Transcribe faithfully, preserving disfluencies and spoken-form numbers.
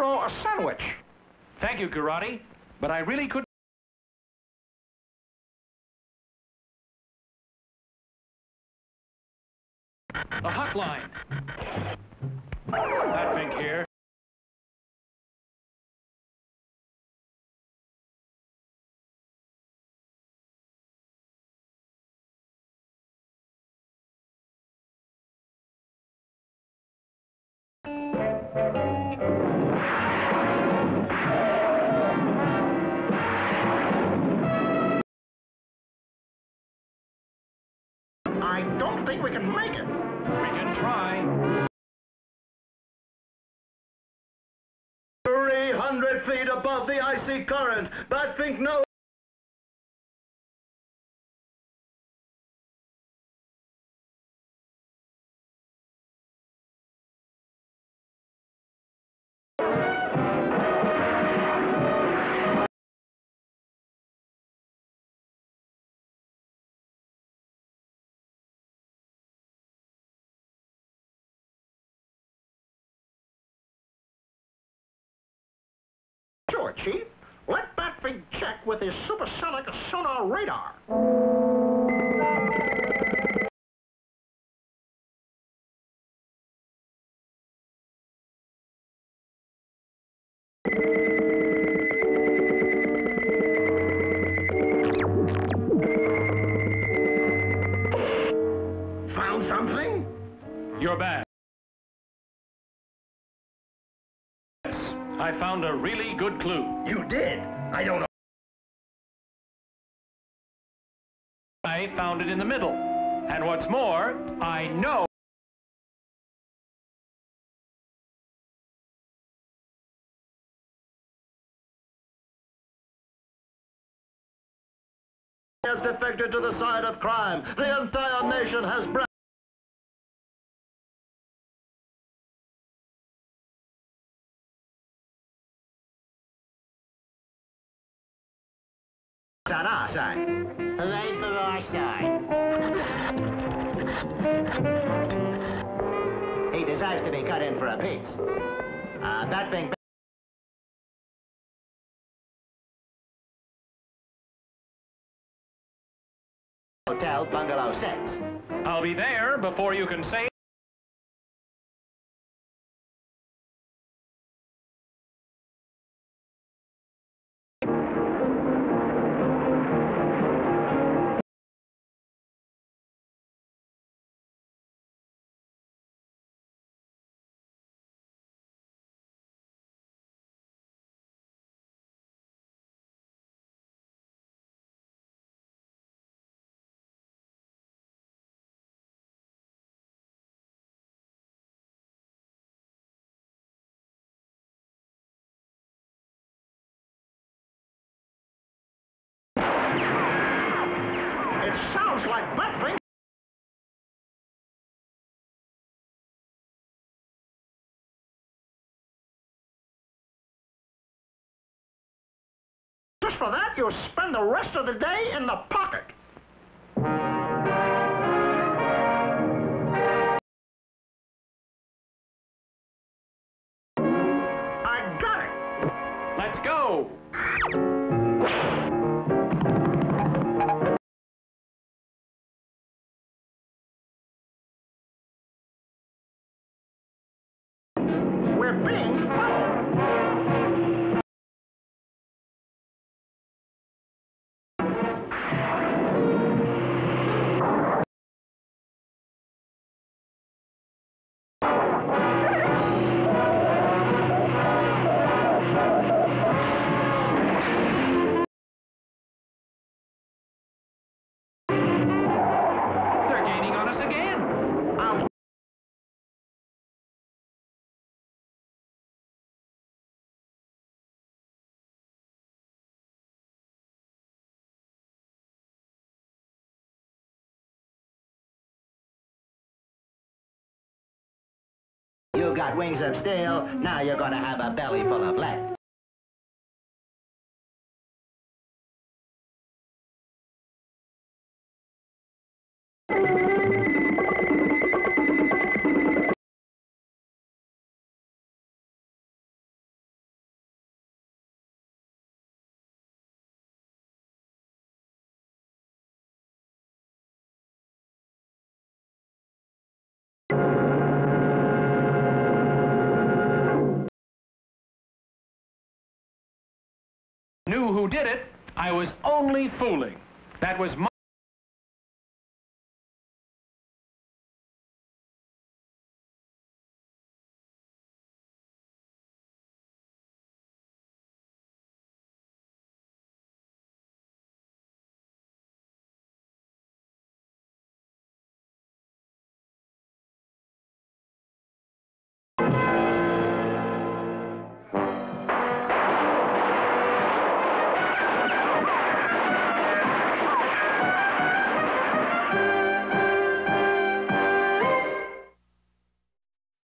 zero a sandwich. Thank you, Karate, but I really couldn't. The hotline. Batfink here. I don't think we can make it. We can try. three hundred feet above the icy current. Batfink knows. Sure, Chief. Let Batfink check with his supersonic sonar radar. Found something? You're back. I found a really good clue. You did? I don't know. I found it in the middle. And what's more, I know. Has defected to the side of crime. The entire nation has bra- on our side. Hooray for our side. He desires to be cut in for a piece. Uh, Batfink. Hotel Bungalow six. I'll be there before you can say. It sounds like Batfink. Just for that, you'll spend the rest of the day in the pocket. I got it. Let's go. You got wings of steel, now you're gonna have a belly full of lead. Knew who did it. I was only fooling. That was my...